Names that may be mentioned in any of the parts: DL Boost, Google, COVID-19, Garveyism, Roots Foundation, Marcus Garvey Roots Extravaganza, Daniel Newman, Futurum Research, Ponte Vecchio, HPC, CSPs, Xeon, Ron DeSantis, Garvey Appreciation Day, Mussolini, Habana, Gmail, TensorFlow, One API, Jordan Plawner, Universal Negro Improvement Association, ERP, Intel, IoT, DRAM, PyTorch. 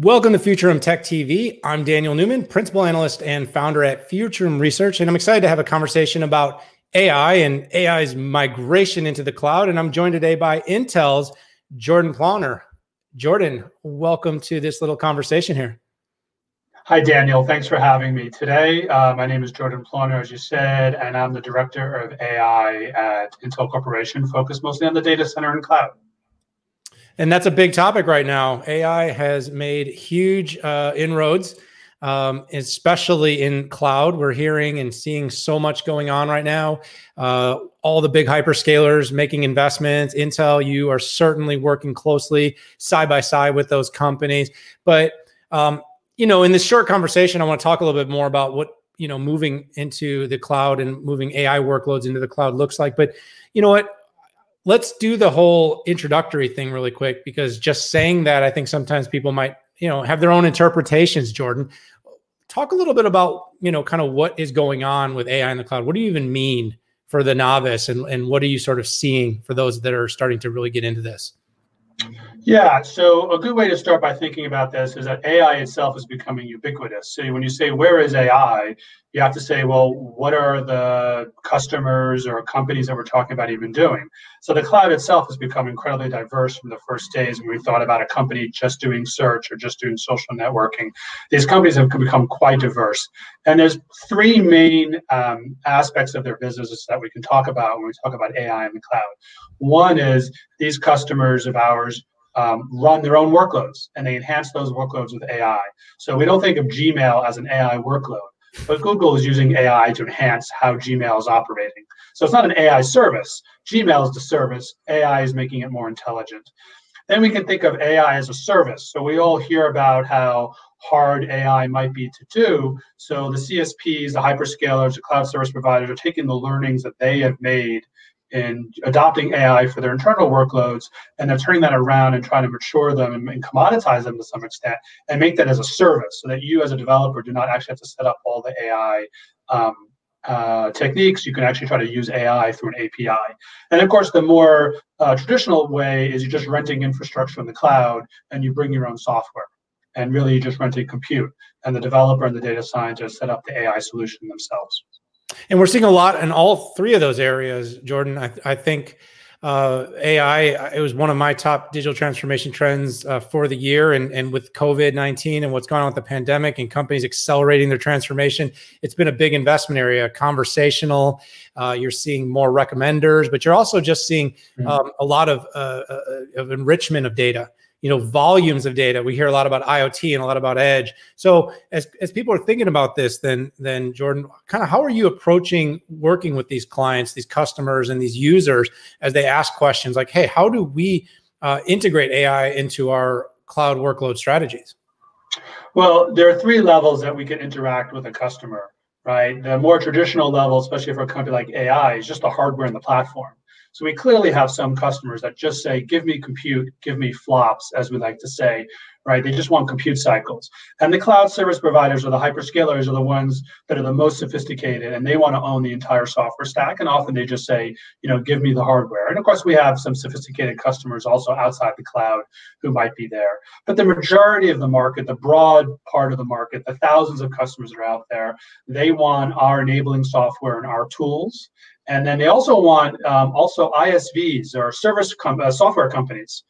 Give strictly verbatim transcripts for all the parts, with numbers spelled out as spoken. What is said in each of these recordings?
Welcome to Futurum Tech T V. I'm Daniel Newman, Principal Analyst and Founder at Futurum Research, and I'm excited to have a conversation about A I and A I's migration into the cloud. And I'm joined today by Intel's Jordan Plawner. Jordan, welcome to this little conversation here. Hi, Daniel. Thanks for having me today. Uh, my name is Jordan Plawner, as you said, and I'm the Director of A I at Intel Corporation, focused mostly on the data center and cloud. And that's a big topic right now. A I has made huge uh, inroads, um, especially in cloud. We're hearing and seeing so much going on right now. Uh, all the big hyperscalers making investments. Intel, you are certainly working closely side by side with those companies. But, um, you know, in this short conversation, I want to talk a little bit more about what, you know, moving into the cloud and moving A I workloads into the cloud looks like. But you know what? Let's do the whole introductory thing really quick, because just saying that, I think sometimes people might, you know, have their own interpretations. Jordan, talk a little bit about, you know, kind of what is going on with A I in the cloud. What do you even mean for the novice, and, and what are you sort of seeing for those that are starting to really get into this? Yeah, so a good way to start by thinking about this is that A I itself is becoming ubiquitous. So when you say, where is A I? You have to say, well, what are the customers or companies that we're talking about even doing? So the cloud itself has become incredibly diverse from the first days when we thought about a company just doing search or just doing social networking. These companies have become quite diverse. And there's three main um, aspects of their businesses that we can talk about when we talk about A I in the cloud. One is these customers of ours Um, run their own workloads, and they enhance those workloads with A I. So we don't think of Gmail as an A I workload, but Google is using A I to enhance how Gmail is operating. So it's not an A I service. Gmail is the service. A I is making it more intelligent. Then we can think of A I as a service. So we all hear about how hard A I might be to do. So the C S Ps, the hyperscalers, the cloud service providers are taking the learnings that they have made in adopting A I for their internal workloads, and they're turning that around and trying to mature them and, and commoditize them to some extent and make that as a service, so that you as a developer do not actually have to set up all the A I um, uh, techniques. You can actually try to use A I through an A P I. And of course, the more uh, traditional way is you're just renting infrastructure in the cloud and you bring your own software, and really you just rent a compute, and the developer and the data scientist set up the A I solution themselves. And we're seeing a lot in all three of those areas, Jordan. I, I think uh, A I, it was one of my top digital transformation trends uh, for the year. And, and with COVID nineteen and what's gone on with the pandemic and companies accelerating their transformation, it's been a big investment area, conversational. Uh, you're seeing more recommenders, but you're also just seeing mm-hmm. um, a lot of, uh, uh, of enrichment of data. You know, volumes of data. We hear a lot about IoT and a lot about edge. So as, as people are thinking about this, then, then Jordan, kind of how are you approaching working with these clients, these customers, and these users as they ask questions like, hey, how do we uh, integrate A I into our cloud workload strategies? Well, there are three levels that we can interact with a customer, right? The more traditional level, especially for a company like A I, is just the hardware and the platform. So we clearly have some customers that just say, give me compute, give me flops, as we like to say, right? They just want compute cycles. And the cloud service providers or the hyperscalers are the ones that are the most sophisticated, and they want to own the entire software stack. And often they just say, you know, give me the hardware. And of course, we have some sophisticated customers also outside the cloud who might be there. But the majority of the market, the broad part of the market, the thousands of customers that are out there, they want our enabling software and our tools. And then they also want um, also I S Vs or service com uh, software companies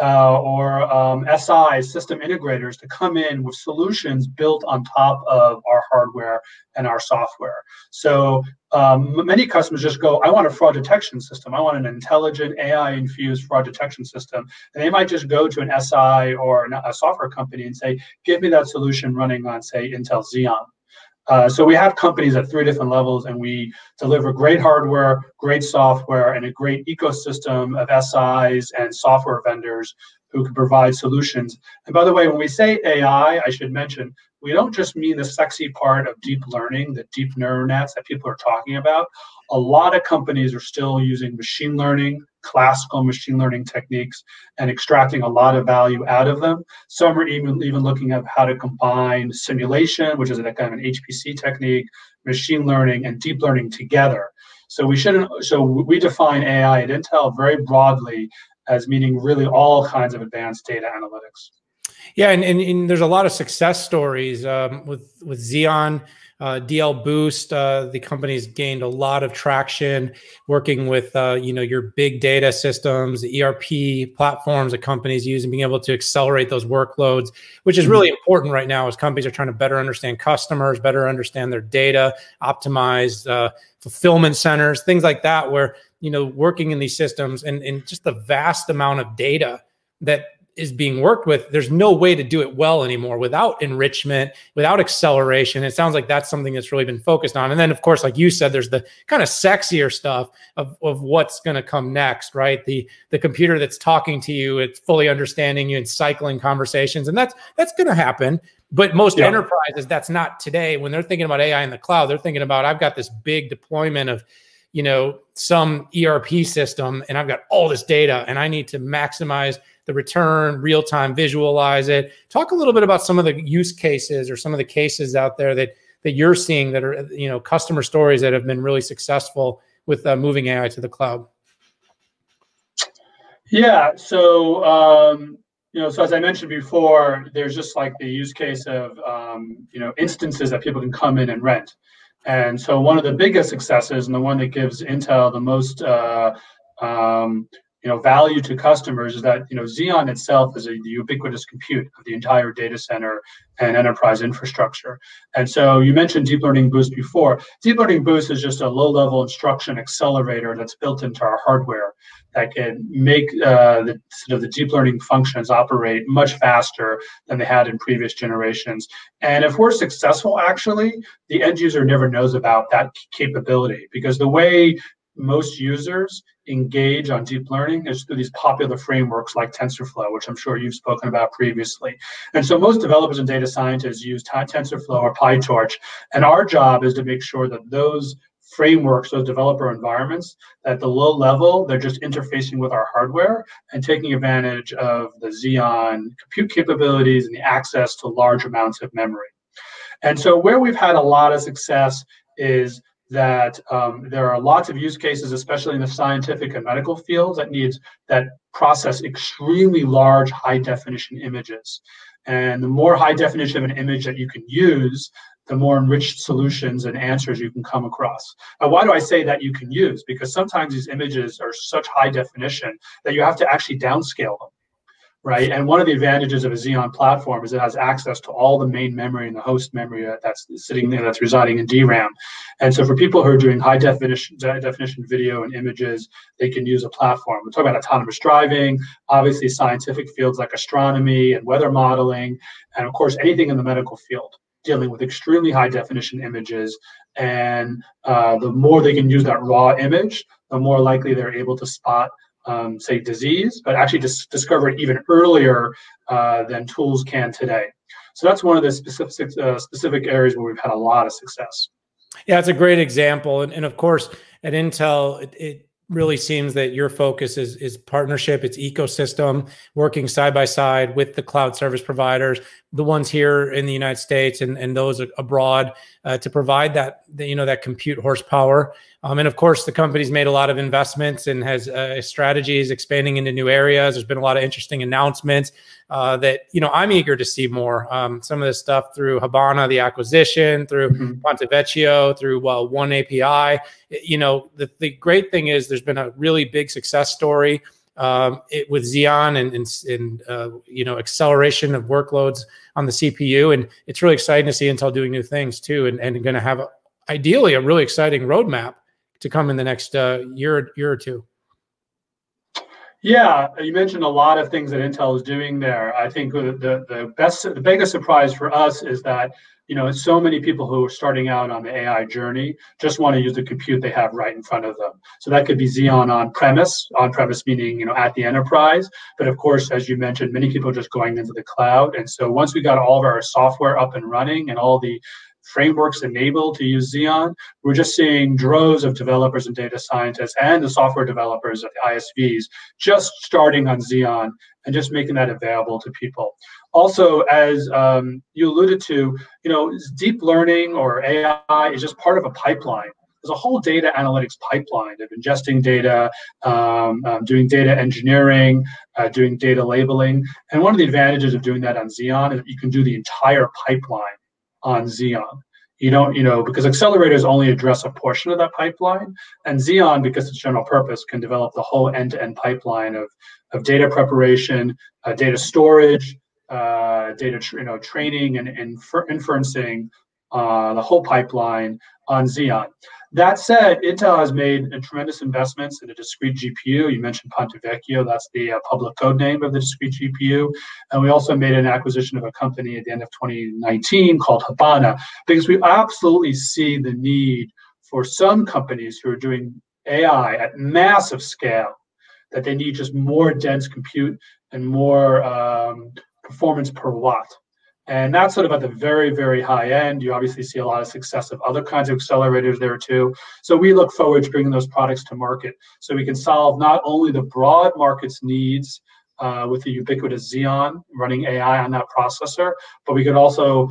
uh, or um, S Is, system integrators, to come in with solutions built on top of our hardware and our software. So um, many customers just go, I want a fraud detection system. I want an intelligent A I-infused fraud detection system. And they might just go to an S I or an, a software company and say, give me that solution running on, say, Intel Xeon. Uh, so we have companies at three different levels, and we deliver great hardware, great software, and a great ecosystem of S Is and software vendors who can provide solutions. And by the way, when we say A I, I should mention, we don't just mean the sexy part of deep learning, the deep neural nets that people are talking about. A lot of companies are still using machine learning, classical machine learning techniques, and extracting a lot of value out of them. Some are even, even looking at how to combine simulation, which is a kind of an H P C technique, machine learning, and deep learning together. So we shouldn't, so we define A I at Intel very broadly as meaning really all kinds of advanced data analytics. Yeah, and, and, and there's a lot of success stories um, with, with Xeon, uh, D L Boost. Uh, the company's gained a lot of traction working with uh, you know, your big data systems, the E R P platforms that companies use, and being able to accelerate those workloads, which is really important right now as companies are trying to better understand customers, better understand their data, optimize uh, fulfillment centers, things like that, where you know working in these systems and, and just the vast amount of data that is being worked with, there's no way to do it well anymore without enrichment, without acceleration. It sounds like that's something that's really been focused on. And then of course, like you said, there's the kind of sexier stuff of, of what's gonna come next, right? The the computer that's talking to you, it's fully understanding you and cycling conversations. And that's that's gonna happen. But most yeah. enterprises, that's not today. When they're thinking about A I in the cloud, they're thinking about, I've got this big deployment of you know, some E R P system and I've got all this data and I need to maximize the return, real-time visualize it. Talk a little bit about some of the use cases or some of the cases out there that, that you're seeing that are, you know, customer stories that have been really successful with uh, moving A I to the cloud. Yeah, so, um, you know, so as I mentioned before, there's just like the use case of, um, you know, instances that people can come in and rent. And so one of the biggest successes and the one that gives Intel the most, uh, um, you know, value to customers is that, you know, Xeon itself is a the ubiquitous compute of the entire data center and enterprise infrastructure. And so you mentioned Deep Learning Boost before. Deep Learning Boost is just a low-level instruction accelerator that's built into our hardware that can make uh, the, sort of the deep learning functions operate much faster than they had in previous generations. And if we're successful, actually, the end user never knows about that capability, because the way most users engage on deep learning is through these popular frameworks like TensorFlow, which I'm sure you've spoken about previously. And so most developers and data scientists use TensorFlow or PyTorch, and our job is to make sure that those frameworks, those developer environments, at the low level, they're just interfacing with our hardware and taking advantage of the Xeon compute capabilities and the access to large amounts of memory. And so where we've had a lot of success is that um, there are lots of use cases, especially in the scientific and medical fields, that needs that process extremely large, high definition images. And the more high definition of an image that you can use, the more enriched solutions and answers you can come across. Now, why do I say that you can use? Because sometimes these images are such high definition that you have to actually downscale them, right? And one of the advantages of a Xeon platform is it has access to all the main memory and the host memory that's sitting there, that's residing in D RAM. And so for people who are doing high definition, definition video and images, they can use a platform. We're talking about autonomous driving, obviously scientific fields like astronomy and weather modeling, and of course, anything in the medical field, dealing with extremely high definition images. And uh, the more they can use that raw image, the more likely they're able to spot, um, say, disease, but actually dis discover it even earlier uh, than tools can today. So that's one of the specific, uh, specific areas where we've had a lot of success. Yeah, it's a great example. And, and of course, at Intel, it, it really seems that your focus is, is partnership, it's ecosystem, working side by side with the cloud service providers, the ones here in the United States and, and those abroad uh, to provide that, you know, that compute horsepower. Um, and of course, the company's made a lot of investments and has uh, strategies expanding into new areas. There's been a lot of interesting announcements uh, that, you know, I'm eager to see more. Um, some of this stuff through Habana, the acquisition, through mm-hmm. Ponte Vecchio, through uh, One A P I. You know, the, the great thing is there's been a really big success story Um, it, with Xeon and, and, and uh, you know, acceleration of workloads on the C P U. And it's really exciting to see Intel doing new things too, and, and going to have, a, ideally, a really exciting roadmap to come in the next uh, year, year or two. Yeah, you mentioned a lot of things that Intel is doing there. I think the, the, best, the biggest surprise for us is that, you know, so many people who are starting out on the A I journey just want to use the compute they have right in front of them. So that could be Xeon on-premise, on-premise meaning, you know, at the enterprise. But of course, as you mentioned, many people are just going into the cloud. And so once we got all of our software up and running and all the frameworks enabled to use Xeon, we're just seeing droves of developers and data scientists and the software developers at the I S Vs just starting on Xeon and just making that available to people. Also, as um, you alluded to, you know, deep learning or A I is just part of a pipeline. there's a whole data analytics pipeline of ingesting data, um, um, doing data engineering, uh, doing data labeling. And one of the advantages of doing that on Xeon is that you can do the entire pipeline on Xeon. You don't, you know, because accelerators only address a portion of that pipeline, and Xeon, because it's general purpose, can develop the whole end-to-end pipeline of, of data preparation, uh, data storage, uh, data, you know, training and infer inferencing, uh, the whole pipeline on Xeon. That said, Intel has made a tremendous investments in a discrete G P U. You mentioned Ponte Vecchio, that's the uh, public code name of the discrete G P U. And we also made an acquisition of a company at the end of twenty nineteen called Habana, because we absolutely see the need for some companies who are doing A I at massive scale, that they need just more dense compute and more um, performance per watt. And that's sort of at the very, very high end. You obviously see a lot of success of other kinds of accelerators there too. So we look forward to bringing those products to market so we can solve not only the broad market's needs uh, with the ubiquitous Xeon running A I on that processor, but we could also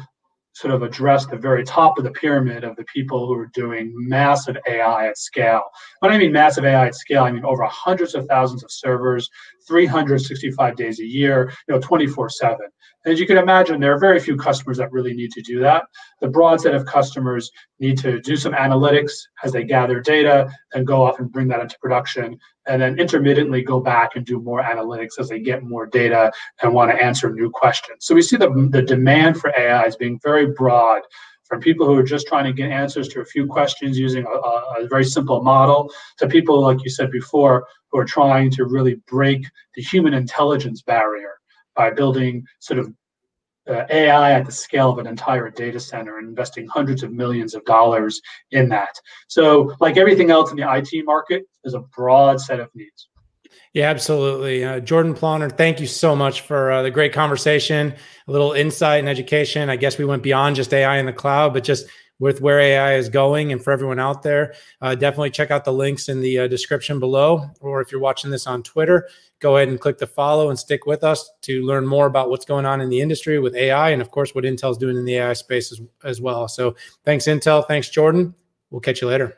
sort of address the very top of the pyramid of the people who are doing massive A I at scale. When I mean massive A I at scale, I mean over hundreds of thousands of servers, three hundred sixty-five days a year, you know, twenty-four seven. And as you can imagine, there are very few customers that really need to do that. The broad set of customers need to do some analytics as they gather data and go off and bring that into production, and then intermittently go back and do more analytics as they get more data and want to answer new questions. So we see the, the demand for A I as being very broad, from people who are just trying to get answers to a few questions using a, a very simple model, to people, like you said before, who are trying to really break the human intelligence barrier by building sort of uh, A I at the scale of an entire data center and investing hundreds of millions of dollars in that. So like everything else in the I T market, there's a broad set of needs. Yeah, absolutely. Uh, Jordan Plawner, thank you so much for uh, the great conversation, a little insight and education. I guess we went beyond just A I in the cloud, but just with where A I is going. And for everyone out there, uh, definitely check out the links in the uh, description below. Or if you're watching this on Twitter, go ahead and click the follow and stick with us to learn more about what's going on in the industry with A I and, of course, what Intel's doing in the A I space as, as well. So thanks, Intel. Thanks, Jordan. We'll catch you later.